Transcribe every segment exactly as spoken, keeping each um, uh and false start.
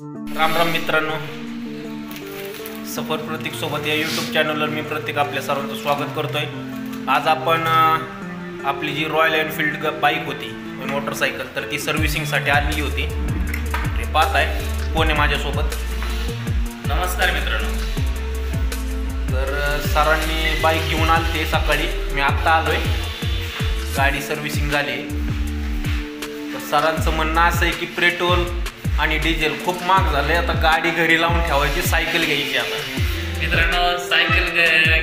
राम राम मित्रांनो, सफर प्रतीक सोबत या यूट्यूब चॅनलवर मी प्रतीक आपल्या सर्वांचं स्वागत करतोय। आज आपण आपली जी रॉयल एनफील्ड बाईक होती मोटरसायकल, तर ती सर्व्हिसिंगसाठी आणली होती। हे पाहताय कोण आहे माझ्यासोबत। नमस्कार मित्रांनो। तर सरांनी बाईक घेऊन आलते सकाळी, मी आत्ता आलो आहे। गाडी सर्व्हिसिंग झाली। तर सरांचं म्हणणं असं आहे की पेट्रोल आणि डिझेल खूप महाग झाले, आता गाडी घरी लावून ठेवायची, सायकल घ्यायची। आता मित्रांनो, सायकल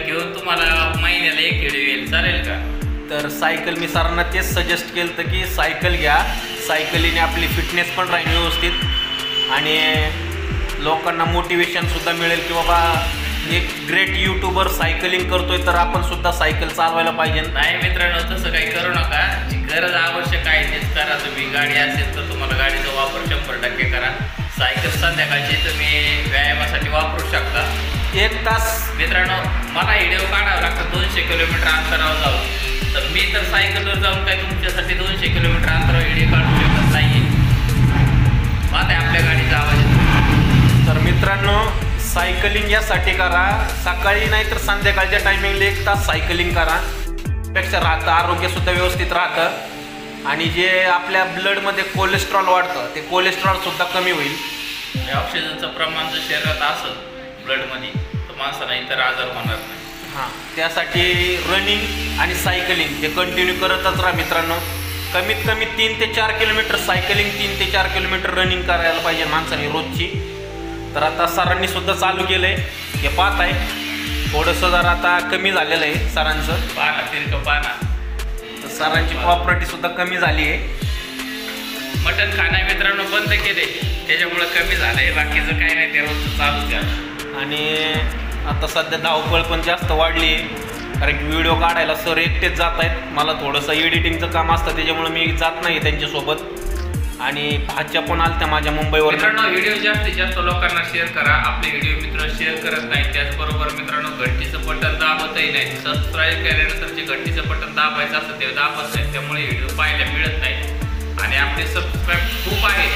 घेऊन तुम्हाला महिन्याला एक हेड येईल, चालेल का? तर सायकल मी सरांना तेच सजेस्ट केलं तर की सायकल घ्या, सायकलीने आपली फिटनेस पण राहील व्यवस्थित आणि लोकांना मोटिवेशनसुद्धा मिळेल की बाबा एक ग्रेट यूट्यूबर सायकलिंग करतोय, तर आपण सुद्धा सायकल चालवायला पाहिजे। नाही मित्रांनो, तसं काही करू नका, जी गरज आवश्यक आहे तेच करा। तुम्ही गाडी असेल तर तुम्हाला गाडीचा वापर शंभर टक्के करा। सायकल संध्याकाळची तुम्ही व्यायामासाठी वापरू शकता। एक तास मित्रांनो, मला व्हिडिओ काढावा लागतो दोनशे किलोमीटर अंतरावर जाऊन, तर मी तर सायकलवर जाऊन काय तुमच्यासाठी दोनशे किलोमीटर अंतरावर व्हिडिओ काढू शकत नाही। मात्र आपल्या गाडीचा आवाज येतो। तर मित्रांनो, सायकलिंग यासाठी करा, सकाळी नाही तर संध्याकाळच्या टायमिंगला एक तास सायकलिंग करा, पेक्षा राहतं आरोग्यसुद्धा व्यवस्थित राहतं आणि जे आपल्या ब्लडमध्ये कोलेस्ट्रॉल वाढतं ते कोलेस्ट्रॉलसुद्धा कमी होईल। ऑक्सिजनचं प्रमाण जर शरीरात असेल ब्लडमध्ये तर माणसाला इतर आजार होणार नाही। हां, त्यासाठी रनिंग आणि सायकलिंग हे कंटिन्यू करतच राहा मित्रांनो। कमीत कमी तीन ते चार किलोमीटर सायकलिंग, तीन ते चार किलोमीटर रनिंग करायला पाहिजे माणसाने रोजची। तर आता सरांनी सुद्धा चालू केलं आहे, हे पाहत आहे। थोडंसं जर आता कमी झालेलं आहे सरांचं, पाना तिरकं पाना। तर सरांची प्रॉपर्टी सुद्धा कमी झाली आहे। मटण खाणं मित्रांनो बंद केले, त्याच्यामुळं कमी झालं आहे, बाकीचं काही नाही, ते रोजचं चालूच आहे। आणि आता सध्या धावपळ पण जास्त वाढली आहे, कारण की व्हिडिओ काढायला सर एकटेच जात आहेत। मला थोडंसं एडिटिंगचं काम असतं त्याच्यामुळं मी जात नाही त्यांच्यासोबत। आणि भाज्या पण आलत्या माझ्या मुंबईवर। मित्रांनो, व्हिडिओ जास्तीत जास्त लोकांना शेअर करा। आपले व्हिडिओ मित्र शेअर करत नाही, त्याचबरोबर मित्रांनो घंटीचं बटन दाबतही नाही। सबस्क्राईब केल्यानंतर जे घंटीचं बटन दाबायचं असतं ते दाबत नाही, त्यामुळे व्हिडिओ पाहायला मिळत नाही। आणि आपले सबस्क्राईब खूप आहेत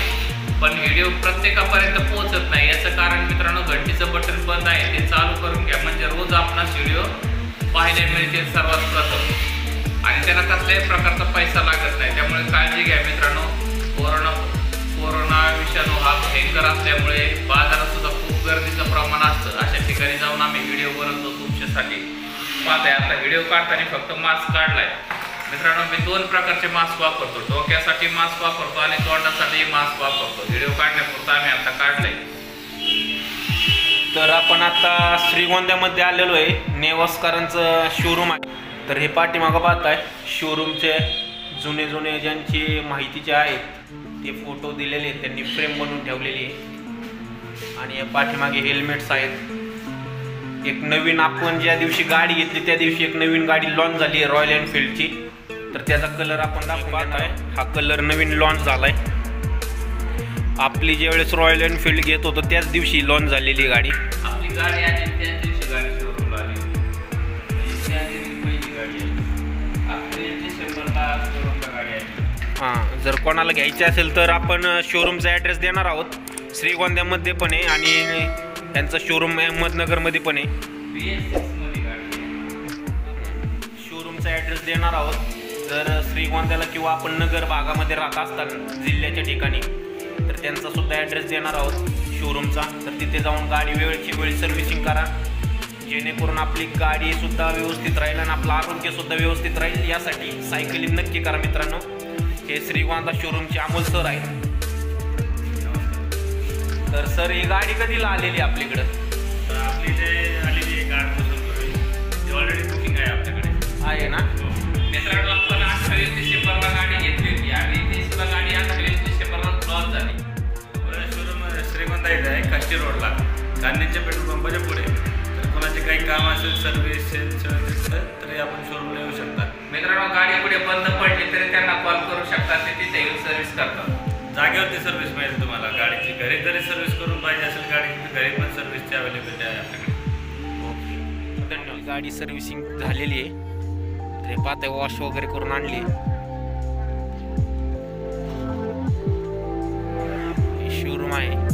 पण व्हिडिओ प्रत्येकापर्यंत पोहोचत नाही। याचं कारण मित्रांनो घंटीचं बटन बंद आहे, ते चालू करून घ्या, म्हणजे रोज आपणास व्हिडिओ पाहायला मिळते सर्वात प्रथम, आणि त्याला कसल्याही प्रकारचा पैसा लागत नाही। त्यामुळे काळजी घ्या मित्रांनो। कोरोना कोरोना विषाणू हा भयंकर असल्यामुळे बाजारात सुद्धा खूप गर्दीचं प्रमाण असतं, अशा ठिकाणी जाऊन आम्ही व्हिडिओ बनवतो तुमच्यासाठी। पाहताय आता व्हिडिओ काढताना फक्त मास्क काढला आहे मित्रांनो। मी दोन प्रकारचे मास्क वापरतो, डोक्यासाठी मास्क वापरतो आणि तोंडासाठी मास्क वापरतो। व्हिडिओ काढण्यापुरता आम्ही आता काढले। तर आपण आता श्रीगोंद्यामध्ये आलेलो आहे, नेवासकरांचं शोरूम आहे। तर हे पाठीमागं पाहताय शोरूमचे जुने जुने ज्यांची माहितीचे आहेत ते फोटो दिलेले आहेत, त्यांनी फ्रेम बनवून ठेवलेली आहे। आणि या पाठीमागे हेल्मेट्स आहेत। एक नवीन आपण ज्या दिवशी गाडी घेतली त्या दिवशी एक नवीन गाडी लॉन्च झाली आहे रॉयल एनफील्डची, तर त्याचा कलर आपण दाखवत आहे। हा कलर नवीन लॉन्च झाला आहे। आपली ज्यावेळेस रॉयल एनफील्ड घेत होतो त्याच दिवशी लॉन्च झालेली गाडी, आपली गाडी आली त्याच दिवशी गाडी शोरूमला आली। हां, जर कोणाला घ्यायची असेल तर आपण शोरूमचा ॲड्रेस देणार आहोत। श्रीगोंद्यामध्ये पण आहे आणि त्यांचं शोरूम अहमदनगरमध्ये पण आहे। शोरूमचा ॲड्रेस देणार आहोत, जर श्रीगोंद्याला किंवा आपण नगर भागामध्ये राहत असतात जिल्ह्याच्या ठिकाणी तर त्यांचा सुद्धा ॲड्रेस देणार आहोत शोरूमचा। तर तिथे जाऊन गाडी वेळची वेळ सर्व्हिसिंग करा, जेणेकरून आपली गाडीसुद्धा व्यवस्थित राहील आणि आपलं आरोग्यसुद्धा व्यवस्थित राहील। यासाठी सायकलिंग नक्की करा मित्रांनो। हे श्रीगोंदा शोरूमचे अमोल सर आहेत। तर सर, ही गाडी कधीला आलेली आपल्याकडं? आपली जे आलेली एक आठ दिवसांपूर्वी ऑलरेडी बुकिंग आहे आपल्याकडे आहे ना मित्रांनो। आपण अठ्ठावीस डिसेंबरला गाडी घेतली होती आणि तीसला गाडी अठ्ठावीस डिसेंबरला लॉन्च झाली। शोरूम श्रीगोंदा इथं आहे, काष्टी रोडला, गांधीच्या पेट्रोल पंपाच्या पुढे। तर कोणाचे काही काम असेल सर्व्हिस तरी आपण शोरूमला येऊ शकता मित्रांनो। गाडी पुढे बंद पडली तरी त्यांना कॉल करू शकता, ते तिथे येऊन सर्व्हिस करतात। जागेवरती सर्व्हिस मिळेल तुम्हाला गाडीची। घरी घरी सर्व्हिस करून पाहिजे असेल गाडी घरी पण सर्व्हिसची अवेलेबिलिटी आहे आपल्याकडे। ओके, गाडी सर्व्हिसिंग झालेली आहे, ते पाते वॉश वगैरे करून आणली। शोरूम आहे